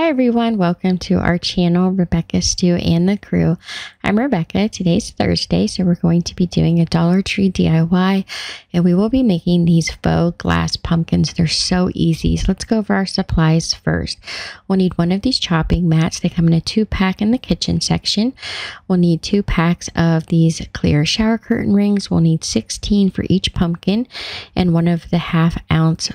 Hi everyone, welcome to our channel, Rebecca, Stu, and the Crew. I'm Rebecca. Today's Thursday, so we're going to be doing a Dollar Tree DIY, and we will be making these faux glass pumpkins. They're so easy. So let's go over our supplies first. We'll need one of these chopping mats. They come in a 2-pack in the kitchen section. We'll need 2 packs of these clear shower curtain rings. We'll need 16 for each pumpkin and one of the half-ounce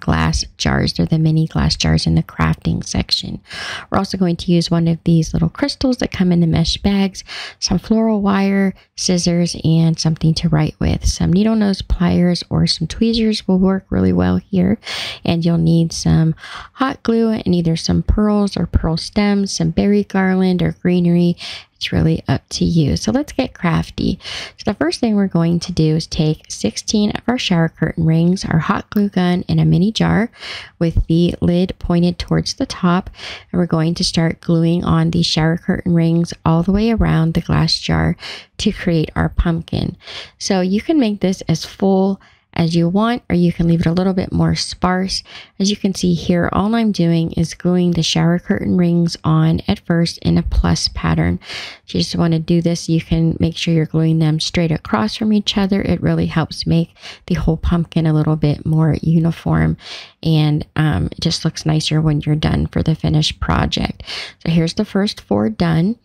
glass jars. They're the mini glass jars in the crafting section. We're also going to use one of these little crystals that come in the mesh bags, some floral wire, scissors, and something to write with. Some needle nose pliers or some tweezers will work really well here. And you'll need some hot glue and either some pearls or pearl stems, some berry garland or greenery. It's really up to you. So let's get crafty. So the first thing we're going to do is take 16 of our shower curtain rings, our hot glue gun, and a mini jar with the lid pointed towards the top. And we're going to start gluing on the shower curtain rings all the way around the glass jar to create our pumpkin. So you can make this as full as you want, or you can leave it a little bit more sparse. As you can see here, all I'm doing is gluing the shower curtain rings on at first in a plus pattern. If you just want to do this, you can make sure you're gluing them straight across from each other. It really helps make the whole pumpkin a little bit more uniform, and it just looks nicer when you're done for the finished project. So here's the first 4 done.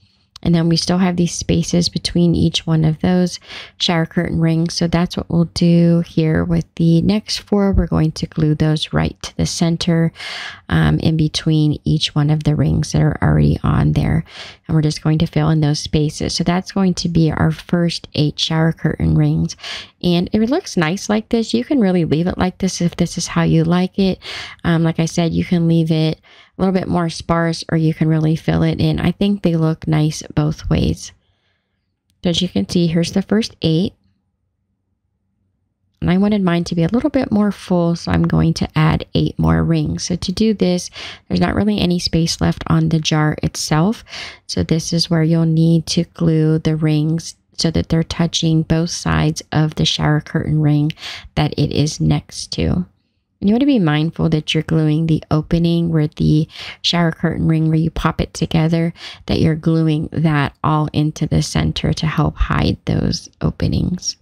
And then we still have these spaces between each one of those shower curtain rings. So that's what we'll do here with the next 4. We're going to glue those right to the center in between each one of the rings that are already on there. And we're just going to fill in those spaces. So that's going to be our first 8 shower curtain rings. And it looks nice like this. You can really leave it like this if this is how you like it. Like I said, you can leave it a little bit more sparse, or you can really fill it in. I think they look nice both ways. So as you can see, here's the first 8. And I wanted mine to be a little bit more full, so I'm going to add 8 more rings. So to do this, there's not really any space left on the jar itself. So this is where you'll need to glue the rings so that they're touching both sides of the shower curtain ring that it is next to. And you want to be mindful that you're gluing the opening where the shower curtain ring, where you pop it together, that you're gluing that all into the center to help hide those openings.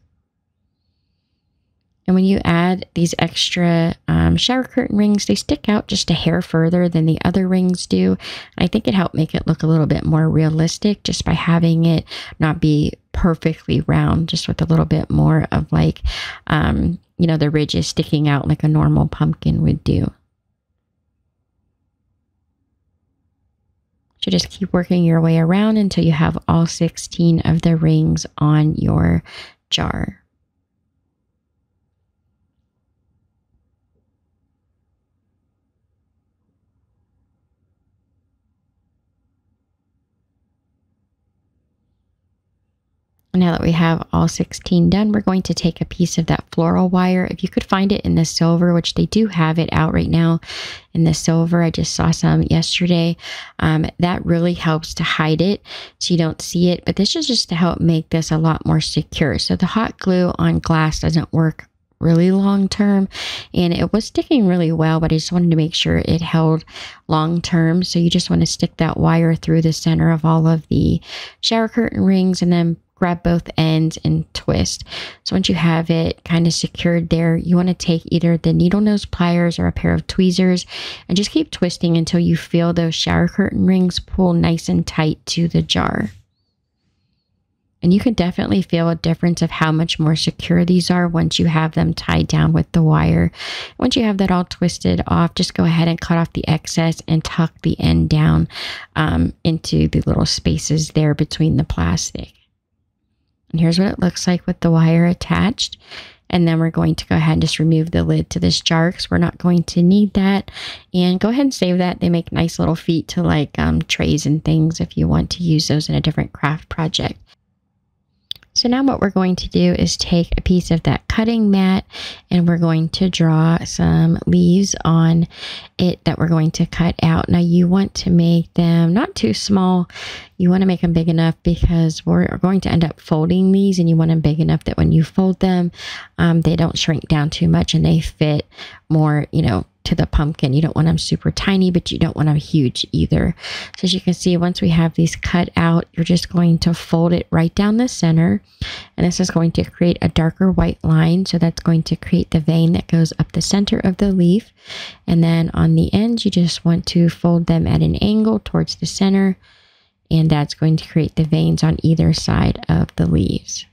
And when you add these extra shower curtain rings, they stick out just a hair further than the other rings do. And I think it helped make it look a little bit more realistic just by having it not be perfectly round, just with a little bit more of like, you know, the ridges sticking out like a normal pumpkin would do. So just keep working your way around until you have all 16 of the rings on your jar. Now that we have all 16 done, we're going to take a piece of that floral wire. If you could find it in the silver, which they do have it out right now in the silver. I just saw some yesterday. That really helps to hide it so you don't see it. But this is just to help make this a lot more secure. So the hot glue on glass doesn't work really long term, and it was sticking really well, but I just wanted to make sure it held long term. So you just want to stick that wire through the center of all of the shower curtain rings, and then grab both ends and twist. So once you have it kind of secured there, you want to take either the needle nose pliers or a pair of tweezers and just keep twisting until you feel those shower curtain rings pull nice and tight to the jar. And you can definitely feel a difference of how much more secure these are once you have them tied down with the wire. Once you have that all twisted off, just go ahead and cut off the excess and tuck the end down into the little spaces there between the plastic. And here's what it looks like with the wire attached. And then we're going to go ahead and just remove the lid to this jar because we're not going to need that. And go ahead and save that. They make nice little feet to like trays and things if you want to use those in a different craft project. So now what we're going to do is take a piece of that cutting mat, and we're going to draw some leaves on it that we're going to cut out. Now you want to make them not too small. You want to make them big enough because we're going to end up folding these, and you want them big enough that when you fold them, they don't shrink down too much and they fit more, you know, to the pumpkin. You don't want them super tiny, but you don't want them huge either. So as you can see, once we have these cut out, you're just going to fold it right down the center. And this is going to create a darker white line. So that's going to create the vein that goes up the center of the leaf. And then on the ends, you just want to fold them at an angle towards the center. And that's going to create the veins on either side of the leaves.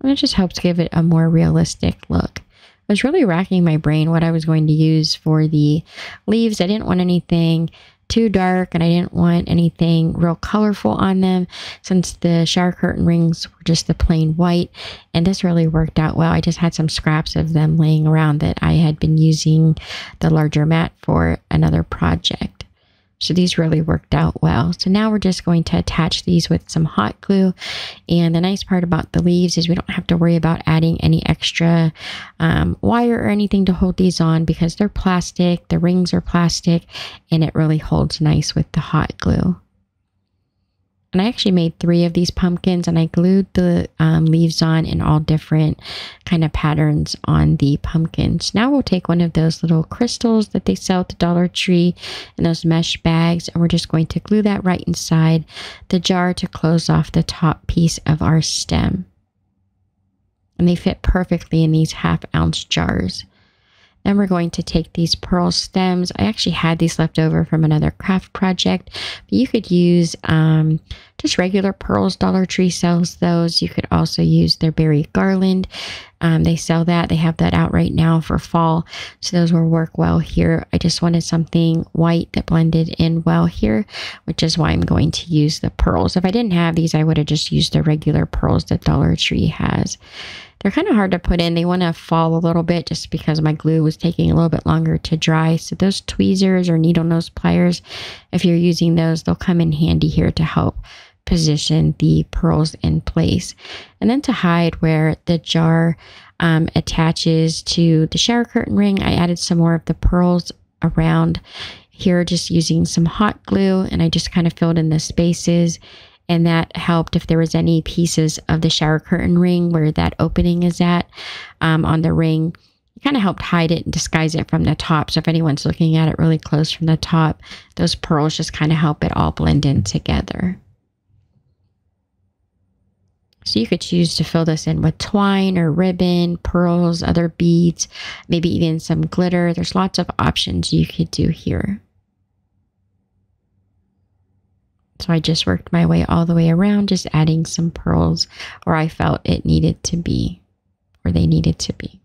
And it just helps give it a more realistic look. I was really racking my brain what I was going to use for the leaves. I didn't want anything too dark and I didn't want anything real colorful on them, since the shower curtain rings were just the plain white, and this really worked out well. I just had some scraps of them laying around that I had been using the larger mat for another project. So these really worked out well. So now we're just going to attach these with some hot glue. And the nice part about the leaves is we don't have to worry about adding any extra wire or anything to hold these on, because they're plastic, the rings are plastic, and it really holds nice with the hot glue. And I actually made 3 of these pumpkins, and I glued the leaves on in all different kind of patterns on the pumpkins. Now we'll take one of those little crystals that they sell at the Dollar Tree in those mesh bags, and we're just going to glue that right inside the jar to close off the top piece of our stem. And they fit perfectly in these half-ounce jars. Then we're going to take these pearl stems. I actually had these left over from another craft project, but you could use just regular pearls. Dollar Tree sells those. You could also use their berry garland. They sell that. They have that out right now for fall, so those will work well here. I just wanted something white that blended in well here, which is why I'm going to use the pearls. If I didn't have these, I would have just used the regular pearls that Dollar Tree has. They're kind of hard to put in. They want to fall a little bit just because my glue was taking a little bit longer to dry. So those tweezers or needle nose pliers, if you're using those, they'll come in handy here to help position the pearls in place. And then to hide where the jar attaches to the shower curtain ring, I added some more of the pearls around here just using some hot glue, and I just kind of filled in the spaces. And that helped if there was any pieces of the shower curtain ring where that opening is at on the ring. It kind of helped hide it and disguise it from the top. So if anyone's looking at it really close from the top, those pearls just kind of help it all blend in together. So you could choose to fill this in with twine or ribbon, pearls, other beads, maybe even some glitter. There's lots of options you could do here. So I just worked my way all the way around, just adding some pearls where I felt it needed to be, or they needed to be.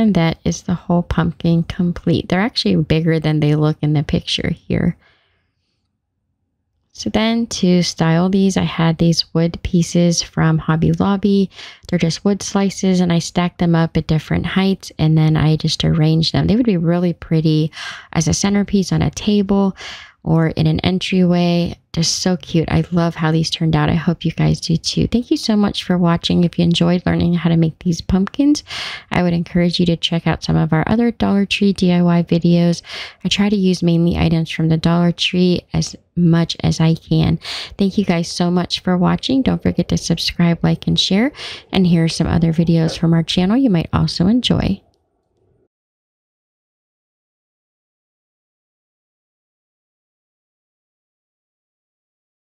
And that is the whole pumpkin complete. They're actually bigger than they look in the picture here. So then to style these, I had these wood pieces from Hobby Lobby. They're just wood slices, and I stacked them up at different heights, and then I just arranged them. They would be really pretty as a centerpiece on a table or in an entryway. Just so cute. I love how these turned out. I hope you guys do too. Thank you so much for watching. If you enjoyed learning how to make these pumpkins, I would encourage you to check out some of our other Dollar Tree DIY videos. I try to use mainly items from the Dollar Tree as much as I can. Thank you guys so much for watching. Don't forget to subscribe, like, and share. And here are some other videos from our channel you might also enjoy.